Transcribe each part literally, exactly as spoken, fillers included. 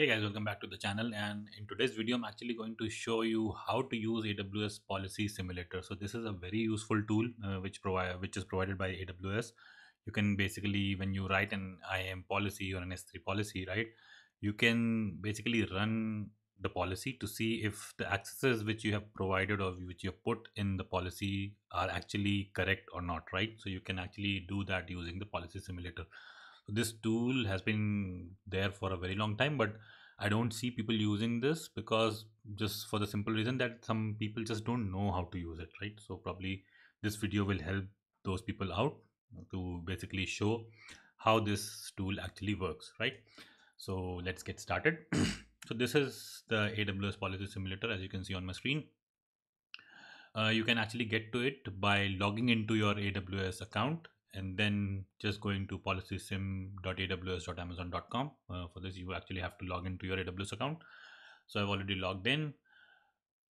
Hey guys, welcome back to the channel, and in today's video I'm actually going to show you how to use A W S Policy Simulator. So this is a very useful tool uh, which provide which is provided by A W S. You can basically, when you write an I A M policy or an S three policy, right, you can basically run the policy to see if the accesses which you have provided or which you have put in the policy are actually correct or not, right? So you can actually do that using the Policy Simulator. This tool has been there for a very long time, but I don't see people using this because just for the simple reason that some people just don't know how to use it, right? So probably this video will help those people out to basically show how this tool actually works, right? So let's get started. So this is the A W S Policy Simulator, as you can see on my screen. Uh, you can actually get to it by logging into your A W S account and then just going to policy sim dot A W S dot amazon dot com. Uh, for this, you actually have to log into your A W S account. So I've already logged in.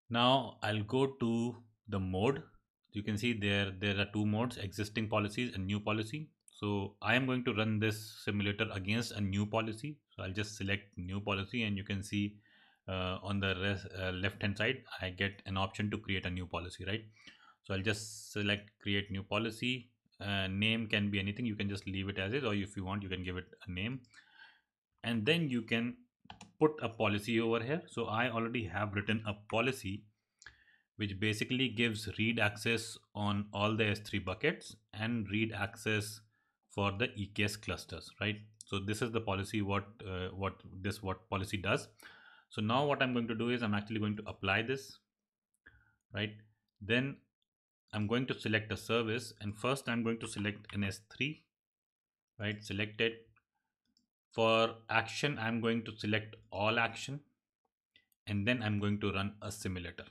Now I'll go to the mode. You can see there, there are two modes, existing policies and new policy. So I am going to run this simulator against a new policy. So I'll just select new policy, and you can see uh, on the res, uh, left-hand side, I get an option to create a new policy, right? So I'll just select create new policy. Uh, name can be anything. You can just leave it as is, or if you want, you can give it a name, and then you can put a policy over here. So I already have written a policy which basically gives read access on all the S three buckets and read access for the E K S clusters, right? So this is the policy, what uh, what this what policy does. So now what I'm going to do is I'm actually going to apply this, right? Then I'm going to select a service, and first I'm going to select an S three, right? Select it. For action, I'm going to select all action, and then I'm going to run a simulator.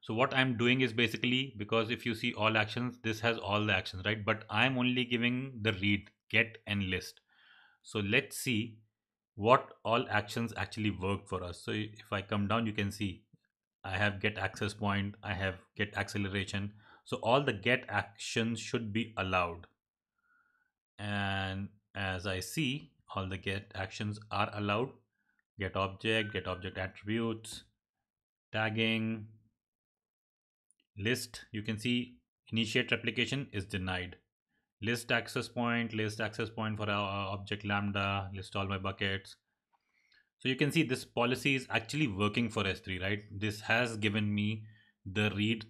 So what I'm doing is basically, because if you see all actions, this has all the actions, right? But I'm only giving the read, get, and list. So let's see what all actions actually work for us. So if I come down, you can see I have get access point, I have get acceleration. So all the get actions should be allowed. And as I see, all the get actions are allowed. Get object, get object attributes, tagging, list. You can see initiate replication is denied. List access point, list access point for our object lambda, list all my buckets. So you can see this policy is actually working for S three, right? This has given me the read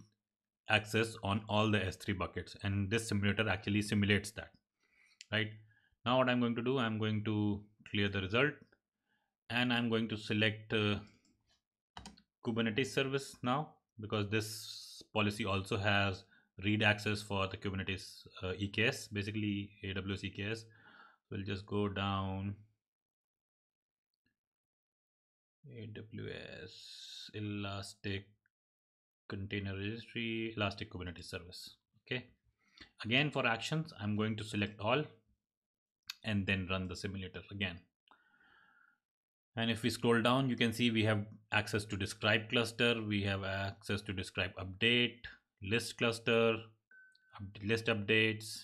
access on all the S three buckets, and this simulator actually simulates that, right? Now what I'm going to do, I'm going to clear the result, and I'm going to select uh, Kubernetes service now, because this policy also has read access for the Kubernetes uh, E K S, basically A W S E K S. We'll just go down. A W S Elastic Container Registry, Elastic Kubernetes Service. Okay. Again, for actions, I'm going to select all and then run the simulator again. And if we scroll down, you can see we have access to describe cluster. We have access to describe update, list cluster, list updates,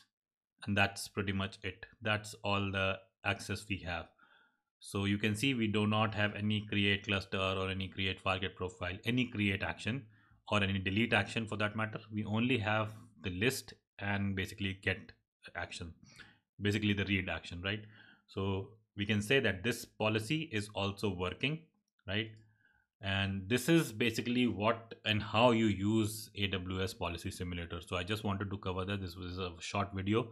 and that's pretty much it. That's all the access we have. So you can see we do not have any create cluster or any create target profile, any create action or any delete action for that matter. We only have the list and basically get action, basically the read action, right? So we can say that this policy is also working, right? And this is basically what and how you use A W S Policy Simulator. So I just wanted to cover that. This was a short video,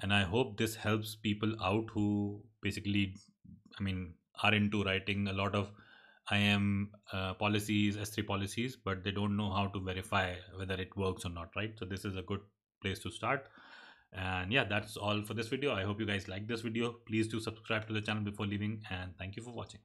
and I hope this helps people out who basically I mean, are into writing a lot of I A M uh, policies, S three policies, but they don't know how to verify whether it works or not, right? So this is a good place to start. And yeah, that's all for this video. I hope you guys like this video. Please do subscribe to the channel before leaving, and thank you for watching.